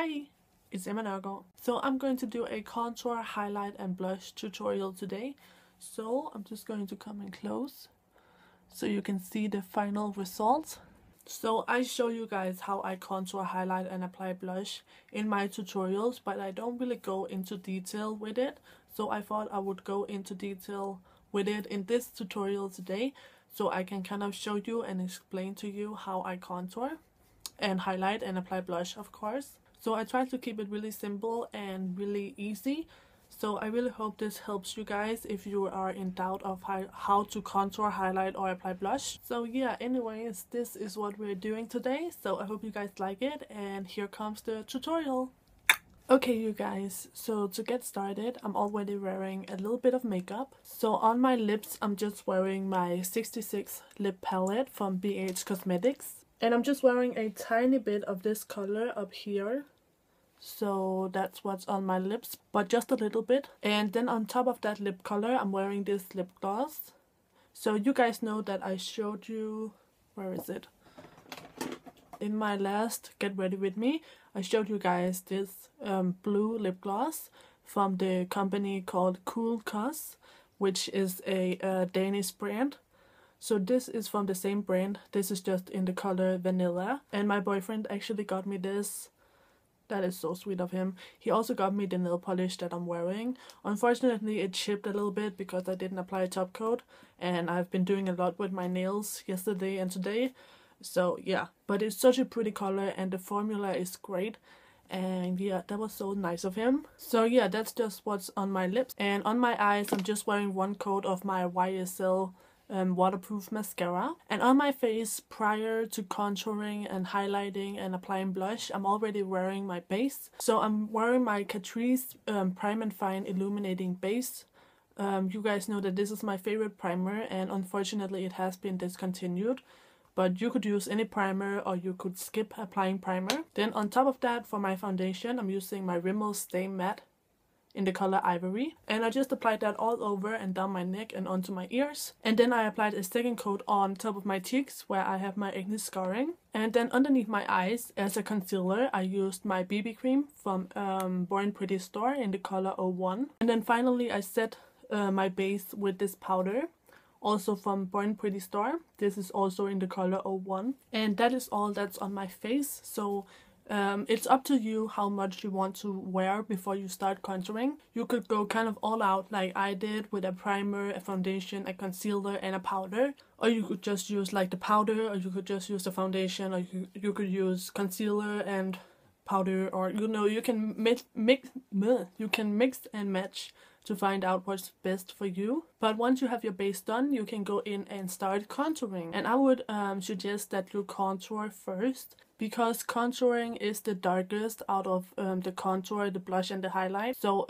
Hi, it's Emma Nørgaard. So I'm going to do a contour, highlight and blush tutorial today. So I'm just going to come in close so you can see the final result. So I show you guys how I contour, highlight and apply blush in my tutorials, but I don't really go into detail with it. So I thought I would go into detail with it in this tutorial today, so I can kind of show you and explain to you how I contour and highlight and apply blush, of course. So I try to keep it really simple and really easy. So I really hope this helps you guys if you are in doubt of how to contour, highlight or apply blush. So yeah, anyways, this is what we're doing today. So I hope you guys like it, and here comes the tutorial. Okay you guys, so to get started, I'm already wearing a little bit of makeup. So on my lips, I'm just wearing my 66 lip palette from BH Cosmetics. And I'm just wearing a tiny bit of this color up here. So that's what's on my lips, but just a little bit. And then on top of that lip color, I'm wearing this lip gloss. So you guys know that I showed you, where is it? In my last Get Ready With Me, I showed you guys this blue lip gloss from the company called Cool Cos, which is a Danish brand. So this is from the same brand. This is just in the color vanilla. And my boyfriend actually got me this. That is so sweet of him. He also got me the nail polish that I'm wearing. Unfortunately, it chipped a little bit because I didn't apply a top coat. And I've been doing a lot with my nails yesterday and today. So yeah, but it's such a pretty color and the formula is great, and yeah, that was so nice of him. So yeah, that's just what's on my lips. And on my eyes, I'm just wearing one coat of my YSL waterproof mascara. And on my face, prior to contouring and highlighting and applying blush, I'm already wearing my base. So I'm wearing my Catrice Prime and Fine Illuminating Base. You guys know that this is my favorite primer, and unfortunately it has been discontinued. But you could use any primer, or you could skip applying primer. Then on top of that, for my foundation, I'm using my Rimmel Stay Matte in the color Ivory. And I just applied that all over and down my neck and onto my ears. And then I applied a second coat on top of my cheeks where I have my acne scarring. And then underneath my eyes, as a concealer, I used my BB cream from Born Pretty Store in the color 01. And then finally I set my base with this powder, also from Born Pretty Store. This is also in the color 01. And that is all that's on my face. So it's up to you how much you want to wear before you start contouring. You could go kind of all out like I did, with a primer, a foundation, a concealer and a powder. Or you could just use like the powder, or you could just use the foundation, or you could use concealer and powder, or you know, you can mix and match to find out what's best for you. But once you have your base done, you can go in and start contouring. And I would suggest that you contour first, because contouring is the darkest out of the contour, the blush and the highlight. So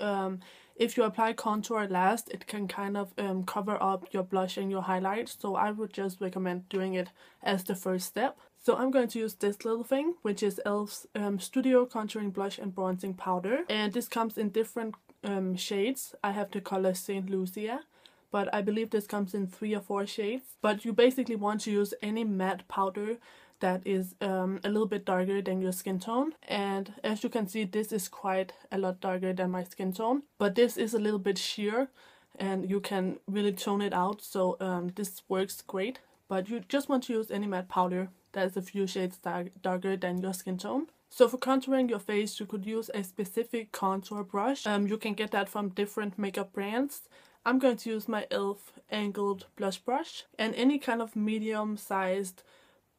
if you apply contour last, it can kind of cover up your blush and your highlight. So I would just recommend doing it as the first step. So I'm going to use this little thing, which is ELF's Studio Contouring Blush and Bronzing Powder. And this comes in different shades. I have the color Saint Lucia, but I believe this comes in 3 or 4 shades. But you basically want to use any matte powder that is a little bit darker than your skin tone. And as you can see, this is quite a lot darker than my skin tone, but this is a little bit sheer and you can really tone it out. So this works great, but you just want to use any matte powder that's a few shades darker than your skin tone. So for contouring your face, you could use a specific contour brush. You can get that from different makeup brands. I'm going to use my ELF Angled Blush Brush, and any kind of medium-sized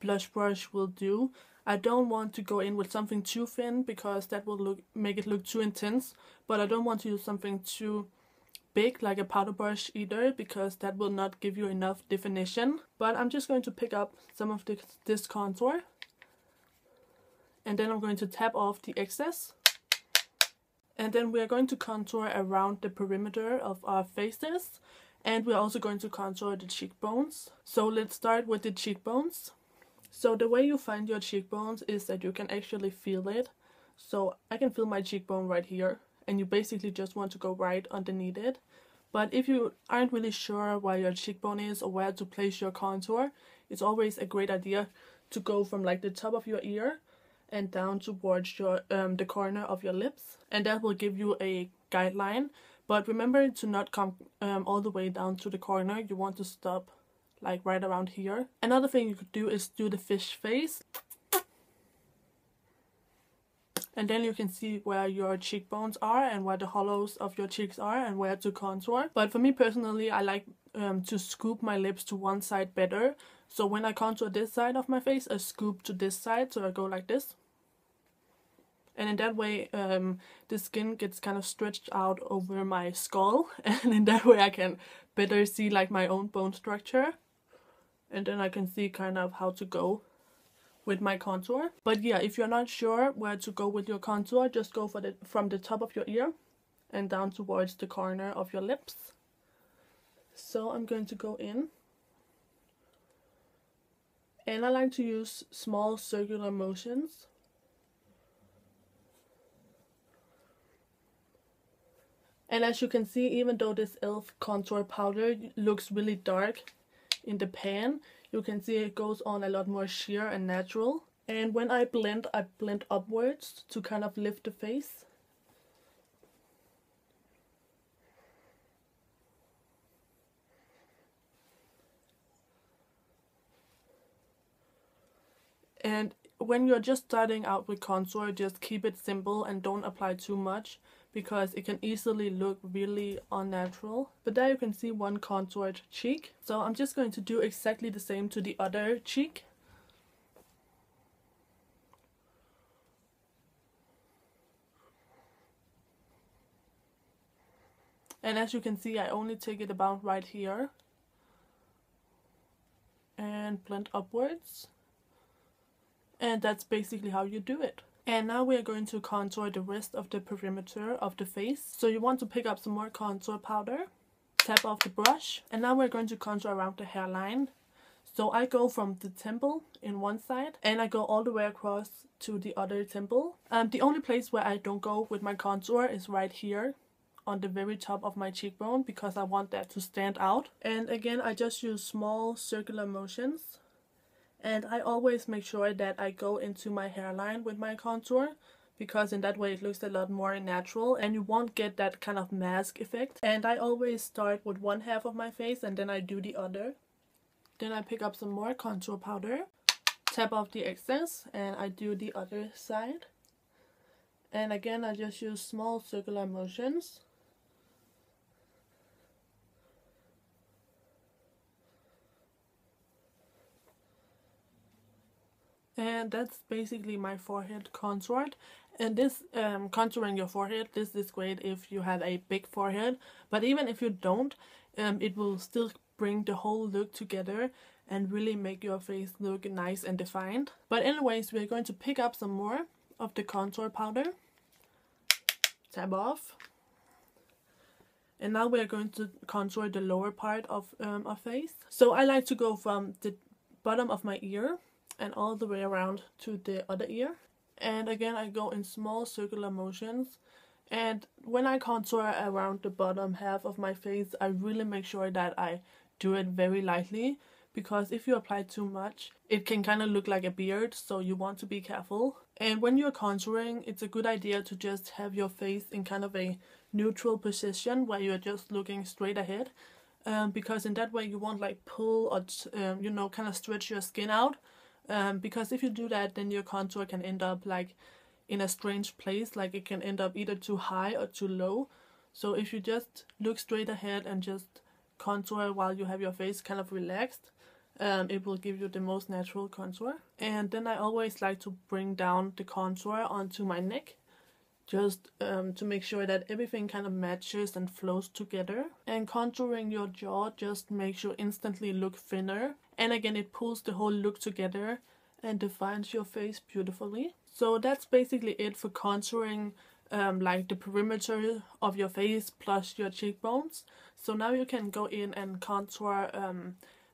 blush brush will do. I don't want to go in with something too thin because that will make it look too intense, but I don't want to use something too big like a powder brush either, because that will not give you enough definition. But I'm just going to pick up some of this contour. And then I'm going to tap off the excess. And then we are going to contour around the perimeter of our faces. And we're also going to contour the cheekbones. So let's start with the cheekbones. So the way you find your cheekbones is that you can actually feel it. So I can feel my cheekbone right here. And you basically just want to go right underneath it. But if you aren't really sure where your cheekbone is or where to place your contour, it's always a great idea to go from like the top of your ear and down towards your the corner of your lips, and that will give you a guideline. But remember to not come all the way down to the corner. You want to stop like right around here. Another thing you could do is do the fish face, and then you can see where your cheekbones are and where the hollows of your cheeks are and where to contour. But for me personally, I like to scoop my lips to one side better. So when I contour this side of my face, I scoop to this side, so I go like this. And in that way, the skin gets kind of stretched out over my skull, and in that way I can better see like my own bone structure. And then I can see kind of how to go with my contour. But yeah, if you're not sure where to go with your contour, just go for from the top of your ear and down towards the corner of your lips. So I'm going to go in. And I like to use small circular motions. And as you can see, even though this ELF contour powder looks really dark in the pan, you can see it goes on a lot more sheer and natural. And when I blend upwards to kind of lift the face. And when you're just starting out with contour, just keep it simple and don't apply too much, because it can easily look really unnatural. But there you can see one contoured cheek. So I'm just going to do exactly the same to the other cheek. And as you can see, I only take it about right here. And blend upwards. And that's basically how you do it. And now we are going to contour the rest of the perimeter of the face. So you want to pick up some more contour powder, tap off the brush, and now we're going to contour around the hairline. So I go from the temple in one side, and I go all the way across to the other temple. The only place where I don't go with my contour is right here, on the very top of my cheekbone, because I want that to stand out. And again, I just use small circular motions. And I always make sure that I go into my hairline with my contour, because in that way it looks a lot more natural and you won't get that kind of mask effect. And I always start with one half of my face and then I do the other. Then I pick up some more contour powder, tap off the excess, and I do the other side. And again, I just use small circular motions. And that's basically my forehead contoured. And this contouring your forehead, this is great if you have a big forehead, but even if you don't, it will still bring the whole look together and really make your face look nice and defined. But anyways, we're going to pick up some more of the contour powder, tap off, and now we're going to contour the lower part of our face. So I like to go from the bottom of my ear and all the way around to the other ear. And again, I go in small circular motions. And when I contour around the bottom half of my face, I really make sure that I do it very lightly, because if you apply too much, it can kind of look like a beard, so you want to be careful. And when you're contouring, it's a good idea to just have your face in kind of a neutral position where you're just looking straight ahead, because in that way you won't like pull or you know, kind of stretch your skin out. Because if you do that, then your contour can end up like in a strange place, like it can end up either too high or too low. So if you just look straight ahead and just contour while you have your face kind of relaxed, it will give you the most natural contour. And then I always like to bring down the contour onto my neck, just to make sure that everything kind of matches and flows together. And contouring your jaw just makes you instantly look thinner. And again, it pulls the whole look together and defines your face beautifully. So that's basically it for contouring like the perimeter of your face plus your cheekbones. So now you can go in and contour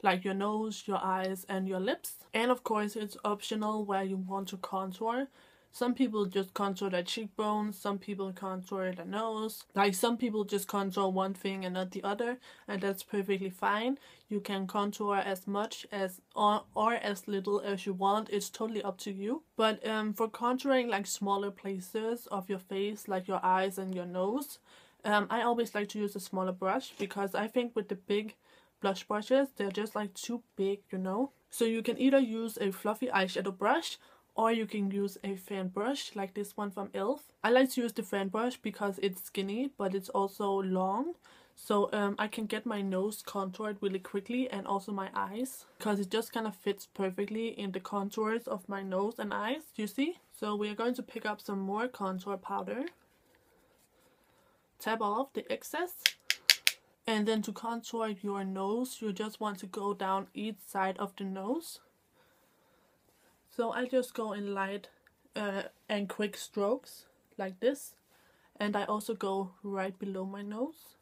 like your nose, your eyes, and your lips. And of course, it's optional where you want to contour. Some people just contour their cheekbones, some people contour their nose. Like, some people just contour one thing and not the other, and that's perfectly fine. You can contour as much as or as little as you want. It's totally up to you. But for contouring like smaller places of your face, like your eyes and your nose, I always like to use a smaller brush, because I think with the big blush brushes, they're just like too big, you know. So you can either use a fluffy eyeshadow brush, or you can use a fan brush like this one from ELF. I like to use the fan brush because it's skinny, but it's also long. So I can get my nose contoured really quickly, and also my eyes, because it just kind of fits perfectly in the contours of my nose and eyes, you see? So we are going to pick up some more contour powder. Tap off the excess. And then to contour your nose, you just want to go down each side of the nose. So I just go in light and quick strokes, like this. And I also go right below my nose.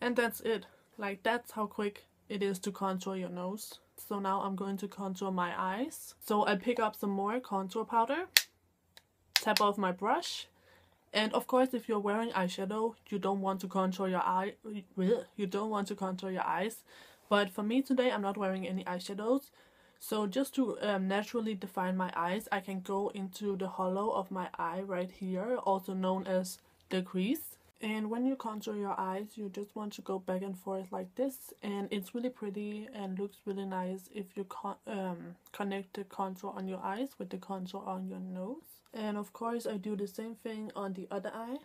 And that's it. Like, that's how quick it is to contour your nose. So now I'm going to contour my eyes. So I pick up some more contour powder. Tap off my brush. And of course, if you're wearing eyeshadow, you don't want to contour your eye. You don't want to contour your eyes. But for me today, I'm not wearing any eyeshadows. So just to naturally define my eyes, I can go into the hollow of my eye right here, also known as the crease. And when you contour your eyes, you just want to go back and forth like this. And it's really pretty and looks really nice if you connect the contour on your eyes with the contour on your nose. And of course, I do the same thing on the other eye.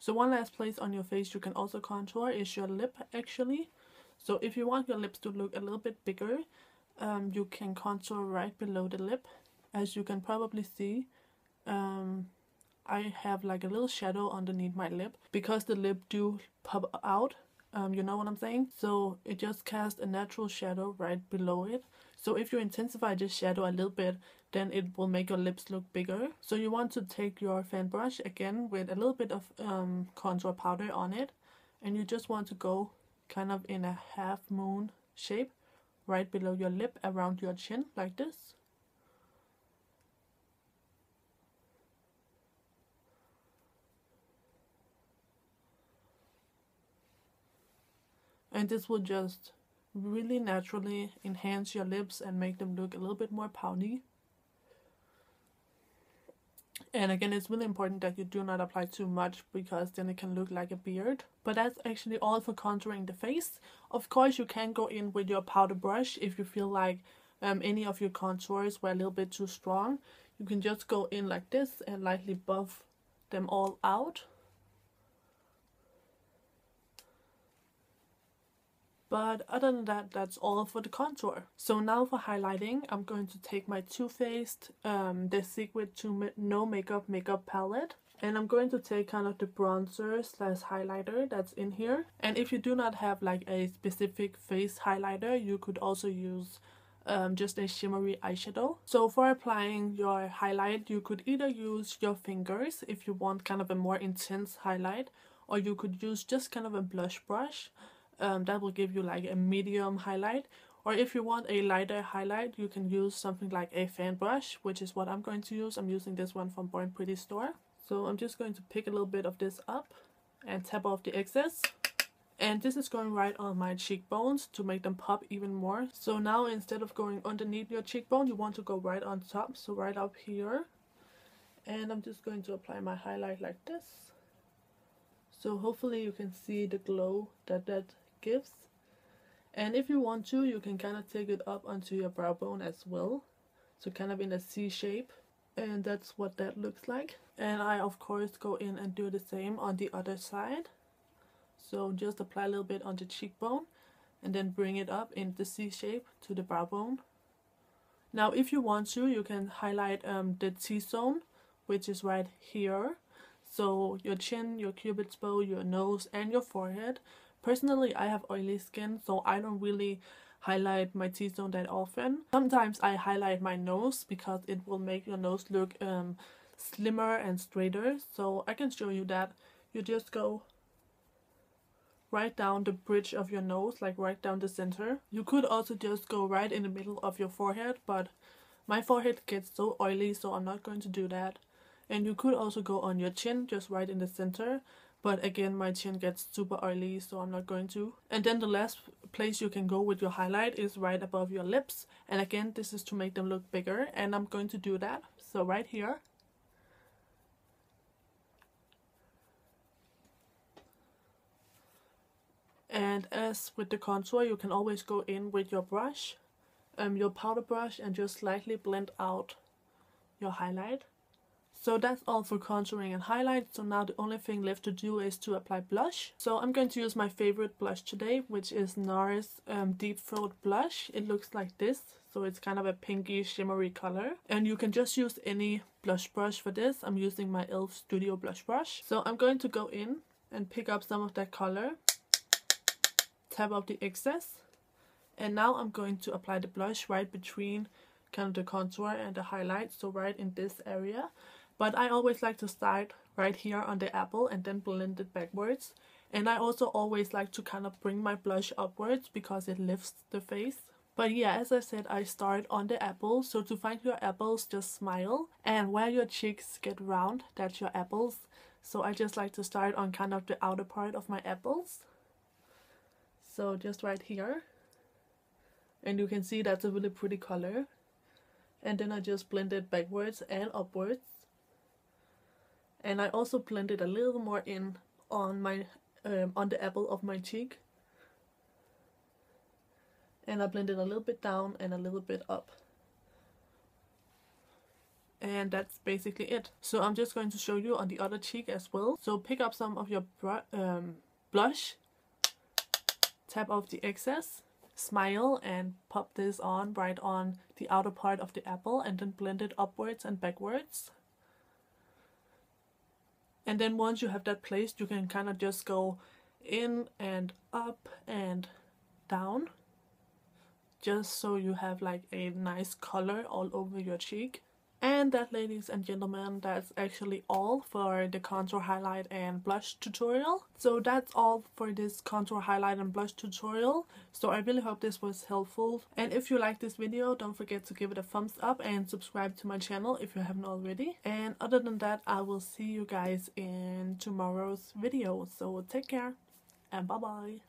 So one last place on your face you can also contour is your lip, actually. So if you want your lips to look a little bit bigger, you can contour right below the lip. As you can probably see, I have like a little shadow underneath my lip, because the lip do pop out, you know what I'm saying? So it just casts a natural shadow right below it. So if you intensify this shadow a little bit, then it will make your lips look bigger. So you want to take your fan brush again with a little bit of contour powder on it, and you just want to go kind of in a half moon shape right below your lip around your chin, like this. And this will just really naturally enhance your lips and make them look a little bit more pouty. And again, it's really important that you do not apply too much, because then it can look like a beard. But that's actually all for contouring the face. Of course, you can go in with your powder brush if you feel like any of your contours were a little bit too strong. You can just go in like this and lightly buff them all out. But other than that, that's all for the contour. So now for highlighting, I'm going to take my Too Faced The Secret to No Makeup Makeup Palette. And I'm going to take kind of the bronzer slash highlighter that's in here. And if you do not have like a specific face highlighter, you could also use just a shimmery eyeshadow. So for applying your highlight, you could either use your fingers if you want kind of a more intense highlight, or you could use just kind of a blush brush. That will give you like a medium highlight, or if you want a lighter highlight, you can use something like a fan brush, which is what I'm going to use. I'm using this one from Born Pretty Store. So I'm just going to pick a little bit of this up and tap off the excess. And this is going right on my cheekbones to make them pop even more. So now, instead of going underneath your cheekbone, you want to go right on top, so right up here. And I'm just going to apply my highlight like this. So hopefully you can see the glow that gives. And if you want to, you can kind of take it up onto your brow bone as well, so kind of in a C shape. And that's what that looks like. And I of course go in and do the same on the other side. So just apply a little bit on the cheekbone and then bring it up in the C shape to the brow bone. Now if you want to, you can highlight the T-zone, which is right here. So your chin, your cupid's bow, your nose and your forehead. Personally, I have oily skin, so I don't really highlight my T-zone that often. Sometimes I highlight my nose because it will make your nose look slimmer and straighter, so I can show you that. You just go right down the bridge of your nose, like right down the center. You could also just go right in the middle of your forehead, but my forehead gets so oily, so I'm not going to do that. And you could also go on your chin, just right in the center, but again my chin gets super oily, so I'm not going to. And then the last place you can go with your highlight is right above your lips, and again this is to make them look bigger, and I'm going to do that, so right here. And as with the contour, you can always go in with your brush, your powder brush, and just slightly blend out your highlight. So that's all for contouring and highlight. So now the only thing left to do is to apply blush. So I'm going to use my favorite blush today, which is NARS Deep Throat Blush. It looks like this, so it's kind of a pinky shimmery color. And you can just use any blush brush for this. I'm using my ELF Studio blush brush. So I'm going to go in and pick up some of that color, tap up the excess, and now I'm going to apply the blush right between kind of the contour and the highlight, so right in this area. But I always like to start right here on the apple and then blend it backwards. And I also always like to kind of bring my blush upwards because it lifts the face. But yeah, as I said, I start on the apple. So to find your apples, just smile. And where your cheeks get round, that's your apples. So I just like to start on kind of the outer part of my apples. So just right here. And you can see that's a really pretty color. And then I just blend it backwards and upwards. And I also blended a little more in on my on the apple of my cheek, and I blended a little bit down and a little bit up, and that's basically it. So I'm just going to show you on the other cheek as well. So pick up some of your blush, tap off the excess, smile, and pop this on right on the outer part of the apple, and then blend it upwards and backwards. And then once you have that placed, you can kind of just go in and up and down, just so you have like a nice color all over your cheek. And that, ladies and gentlemen, that's actually all for the contour, highlight, and blush tutorial. So that's all for this contour, highlight, and blush tutorial. So I really hope this was helpful. And if you like this video, don't forget to give it a thumbs up and subscribe to my channel if you haven't already. And other than that, I will see you guys in tomorrow's video. So take care and bye-bye.